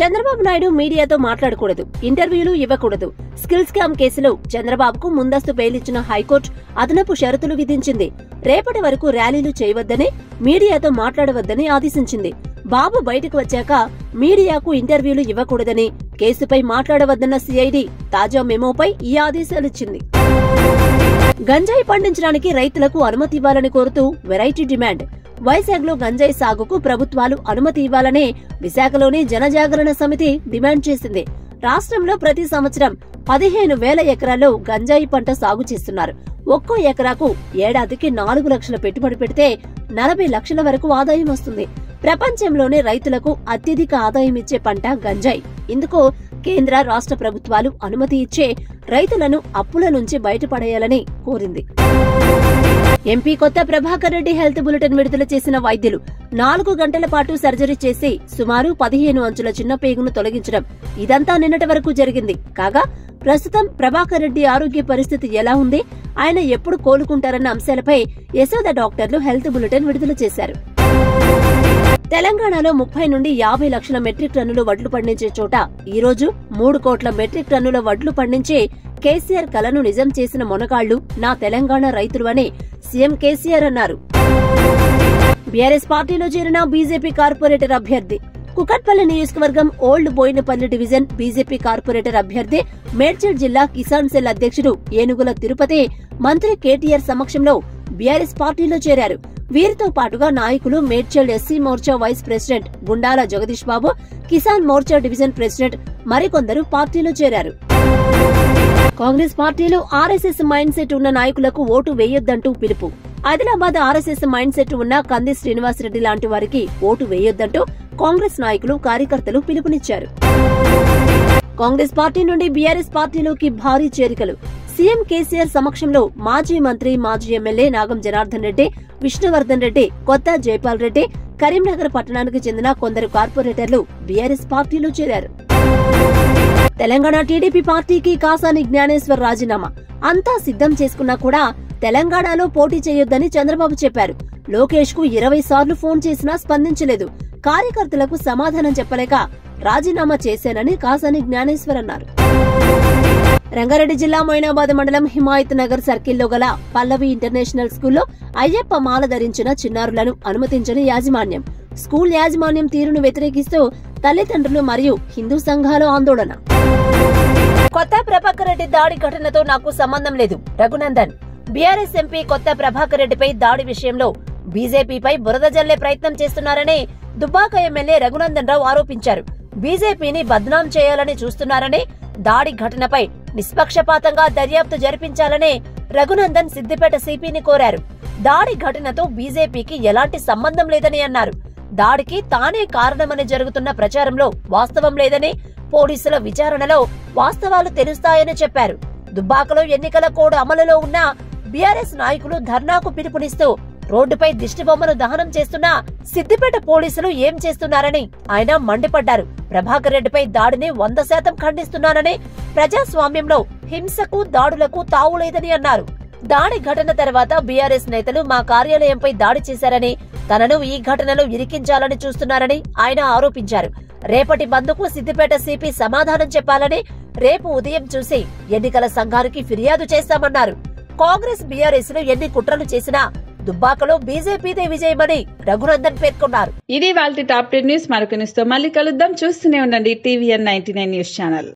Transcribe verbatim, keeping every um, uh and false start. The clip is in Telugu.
చంద్రబాబు నాయుడు మీడియాతో మాట్లాడకూడదు, ఇంటర్వ్యూలు ఇవ్వకూడదు. స్కిల్ స్కామ్ కేసులో చంద్రబాబుకు ముందస్తు బెయిల్ ఇచ్చిన హైకోర్టు అదనపు షరతులు విధించింది. రేపటి వరకు ర్యాలీలు చేయవద్దని, మీడియాతో మాట్లాడవద్దని ఆదేశించింది. బాబు బయటకు వచ్చాక మీడియాకు ఇంటర్వ్యూలు ఇవ్వకూడదని, కేసుపై మాట్లాడవద్దన్న సిఐడి తాజా మెమోపై ఈ ఆదేశాలిచ్చింది. గంజాయి పండించడానికి రైతులకు అనుమతి ఇవ్వాలని కోరుతూ వెరైటీ డిమాండ్. వైజాగ్ లో గంజాయి సాగుకు ప్రభుత్వాలు అనుమతి ఇవ్వాలనే విశాఖలోని జనజాగరణ సమితి డిమాండ్ చేసింది. రాష్ట్రంలో ప్రతి సంవత్సరం పదిహేను వేల ఎకరాల్లో గంజాయి పంట సాగు చేస్తున్నారు. ఒక్కో ఎకరాకు ఏడాదికి నాలుగు లక్షల పెట్టుబడి పెడితే నలభై లక్షల వరకు ఆదాయం వస్తుంది. ప్రపంచంలోనే రైతులకు అత్యధిక ఆదాయం ఇచ్చే పంట గంజాయి. ఇందుకు కేంద్ర రాష్ట్ర ప్రభుత్వాలు అనుమతి ఇచ్చే రైతులను అప్పుల నుంచి బయటపడేయాలని కోరింది. MP Kotha Prabhakar Reddy health bulletin విడుదల చేసిన వైద్యులు నాలుగు గంటల పాటు సర్జరీ చేసి సుమారు పదిహేను అంచుల చిన్న పేగును తొలగించడం ఇదంతా నిన్నటి వరకు జరిగింది. కాగా ప్రస్తుతం ప్రభాకర్ రెడ్డి ఆరోగ్య పరిస్థితి ఎలా ఉంది, ఆయన ఎప్పుడు కోలుకుంటారన్న అంశాలపై యశోద డాక్టర్లు హెల్త్ బులెటిన్ విడుదల చేశారు. తెలంగాణలో ముప్పై నుండి యాభై లక్షల మెట్రిక్ టన్నుల వడ్లు పండించే చోట ఈ రోజు మూడు కోట్ల మెట్రిక్ టన్నుల వడ్లు పండించే కేసీఆర్ కలను నిజం చేసిన మొనగాళ్లు నా తెలంగాణ రైతులు అని సీఎం కేసీఆర్ అన్నారు. బీఆర్ఎస్ పార్టీలో చేరిన బీజేపీ కార్పొరేటర్ అభ్యర్థి. కుకట్పల్లి నియోజకవర్గం old Bowenpally division BJP corporator అభ్యర్థి, మేడ్చల్ జిల్లా కిసాన్ సెల్ అధ్యక్షుడు ఏనుగుల తిరుపతి మంత్రి కేటీఆర్ సమక్షంలో బీఆర్ఎస్ పార్టీలో చేరారు. వీరితో పాటుగా నాయకులు Medchal SC Morcha vice president Gundala Jagadish Babu, Kisan Morcha division president మరికొందరు పార్టీలో చేరారు. కాంగ్రెస్ పార్టీలో ఆర్ఎస్ఎస్ మైండ్ సెట్ ఉన్న నాయకులకు ఓటు వేయొద్దంటూ పిలుపు. ఆదిలాబాద్ ఆర్ఎస్ఎస్ మైండ్ సెట్ ఉన్న కంది శ్రీనివాసరెడ్డి లాంటి వారికి ఓటు వేయొద్దంటూ కాంగ్రెస్ నాయకులు, కార్యకర్తలు పిలుపునిచ్చారు. కాంగ్రెస్ పార్టీ నుండి బీఆర్ఎస్ పార్టీలోకి భారీ చేరికలు. సీఎం కేసీఆర్ సమక్షంలో మాజీ మంత్రి, మాజీ ఎమ్మెల్యే నాగం జనార్దన్ రెడ్డి, విష్ణువర్ధన్ రెడ్డి, కొత్తా జైపాల్ రెడ్డి, కరీంనగర్ పట్టణానికి చెందిన కొందరు కార్పొరేటర్లు బీఆర్ఎస్ పార్టీలో చేరారు. తెలంగాణ టీడీపీ పార్టీకి కాసాని జ్ఞానేశ్వర్ రాజీనామా. అంతా సిద్ధం చేసుకున్నా కూడా తెలంగాణలో పోటీ చేయొద్దని చంద్రబాబు చెప్పారు. లోకేష్ కు ఇరవై సార్లు ఫోన్ చేసినా స్పందించలేదు. కార్యకర్తలకు సమాధానం చెప్పలేక రాజీనామా చేశానని కాసాని జ్ఞానేశ్వర్ అన్నారు. రంగారెడ్డి జిల్లా మొయినాబాద్ మండలం హిమాయత్ నగర్ సర్కిల్లో గల పల్లవి ఇంటర్నేషనల్ స్కూల్లో అయ్యప్ప మాల ధరించిన చిన్నారులను అనుమతించని యాజమాన్యం. స్కూల్ యాజమాన్యం తీరును వ్యతిరేకిస్తూ తల్లిదండ్రులు మరియు హిందూ సంఘాలు ఆందోళన. కొత్తా ప్రభాకర్ రెడ్డి దాడి ఘటనతో నాకు సంబంధం లేదు రఘునందన్. బీఆర్ఎస్ ఎంపీ కొత్తా ప్రభాకర్ రెడ్డిపై దాడి విషయంలో బీజేపీపై బురద జల్లే ప్రయత్నం చేస్తున్నారని దుబాక ఎమ్మెల్యే రఘునందన్ రావు ఆరోపించారు. బీజేపీని బద్నాం చేయాలని చూస్తున్నారని, దాడి ఘటనపై నిష్పక్షపాతంగా దర్యాప్తు జరిపించాలని రఘునందన్ సిద్ధిపేట సిపిని కోరారు. దాడి ఘటనతో బీజేపీకి ఎలాంటి సంబంధం లేదని అన్నారు. దాడికి తానే కారణమని జరుగుతున్న ప్రచారంలో వాస్తవం లేదని, పోలీసుల విచారణలో వాస్తవాలు తెలుస్తాయని చెప్పారు. దుబ్బాకలో ఎన్నికల కోడ్ అమలులో ఉన్న బీఆర్ఎస్ నాయకులు ధర్నాకు పిలుపునిస్తూ రోడ్డుపై దిష్టిబొమ్మను దహనం చేస్తున్నా సిద్దిపేట పోలీసులు ఏం చేస్తున్నారని ఆయన మండిపడ్డారు. ప్రభాకర్ రెడ్డిపై దాడిని వంద శాతం ఖండిస్తున్నానని, ప్రజాస్వామ్యంలో హింసకు దాడులకు తావులేదని అన్నారు. దాడి ఘటన తర్వాత బీఆర్ఎస్ నేతలు మా కార్యాలయంపై దాడి చేశారని, తనను ఈ ఘటనలో ఇరికించాలని చూస్తున్నారని ఆయన ఆరోపించారు. రేపటి బంద్కు సిద్దిపేట సిపి సమాధానం చెప్పాలని, రేపు ఉదయం చూసి ఎన్నికల సంఘానికి ఫిర్యాదు చేస్తామన్నారు. కాంగ్రెస్, బీఆర్ఎస్ లు ఎన్ని కుట్రలు చేసినా దుబ్బాకలో బీజేపీదే విజయమని రఘునందన్ పేర్కొన్నారు. ఇది వాల్టి టాప్ టెన్ న్యూస్. మరొక న్యూస్ తో మళ్ళీ కలుద్దాం. చూస్తూనే ఉండండి TVN ninety nine news channel.